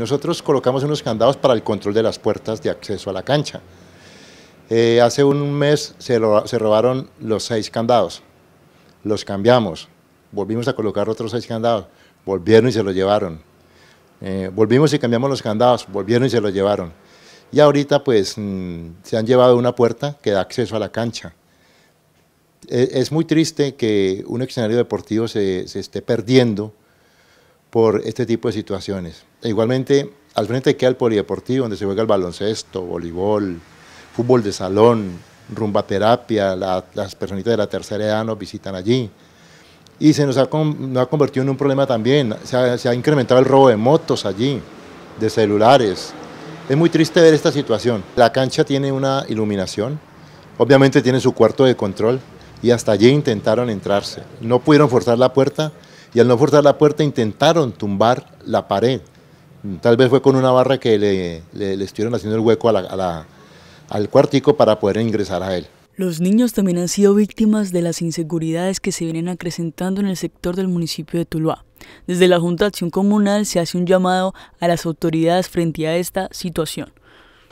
Nosotros colocamos unos candados para el control de las puertas de acceso a la cancha. Hace un mes se robaron los 6 candados, los cambiamos, volvimos a colocar otros 6 candados, volvieron y se los llevaron. Volvimos y cambiamos los candados, volvieron y se los llevaron. Y ahorita pues se han llevado una puerta que da acceso a la cancha. Es muy triste que un escenario deportivo se esté perdiendo por este tipo de situaciones. E igualmente, al frente queda el Polideportivo, donde se juega el baloncesto, voleibol, fútbol de salón, rumbaterapia, las personitas de la tercera edad nos visitan allí. Y se nos ha convertido en un problema también, se ha incrementado el robo de motos allí, de celulares. Es muy triste ver esta situación. La cancha tiene una iluminación, obviamente tiene su cuarto de control y hasta allí intentaron entrarse. No pudieron forzar la puerta y al no forzar la puerta intentaron tumbar la pared. Tal vez fue con una barra que le estuvieron haciendo el hueco al cuartico para poder ingresar a él. Los niños también han sido víctimas de las inseguridades que se vienen acrecentando en el sector del municipio de Tuluá. Desde la Junta de Acción Comunal se hace un llamado a las autoridades frente a esta situación.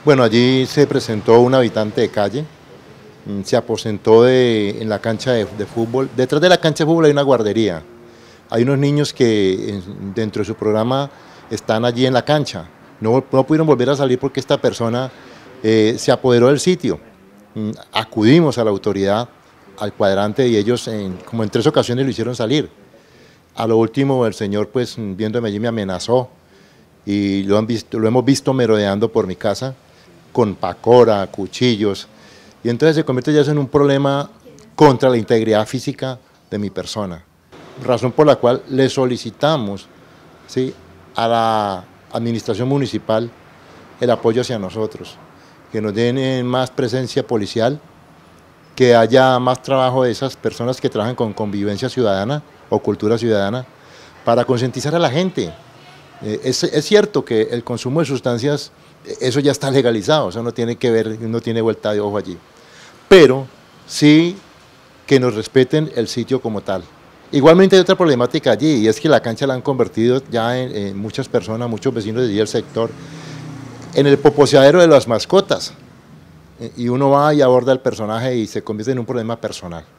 Bueno, allí se presentó un habitante de calle, se aposentó en la cancha de fútbol. Detrás de la cancha de fútbol hay una guardería. Hay unos niños que dentro de su programa están allí en la cancha. No pudieron volver a salir porque esta persona se apoderó del sitio. Acudimos a la autoridad, al cuadrante, y ellos como en 3 ocasiones lo hicieron salir. A lo último el señor, pues viéndome allí, me amenazó y lo hemos visto merodeando por mi casa con pacora, cuchillos, y entonces se convierte ya en un problema contra la integridad física de mi persona, razón por la cual le solicitamos, ¿sí?, a la administración municipal el apoyo hacia nosotros, que nos den más presencia policial, que haya más trabajo de esas personas que trabajan con convivencia ciudadana o cultura ciudadana para concientizar a la gente. Es cierto que el consumo de sustancias, eso ya está legalizado, eso no tiene que ver, no tiene vuelta de ojo allí, pero sí que nos respeten el sitio como tal. Igualmente hay otra problemática allí, y es que la cancha la han convertido ya en muchas personas, muchos vecinos de allí del sector, en el poposeadero de las mascotas, y uno va y aborda el personaje y se convierte en un problema personal.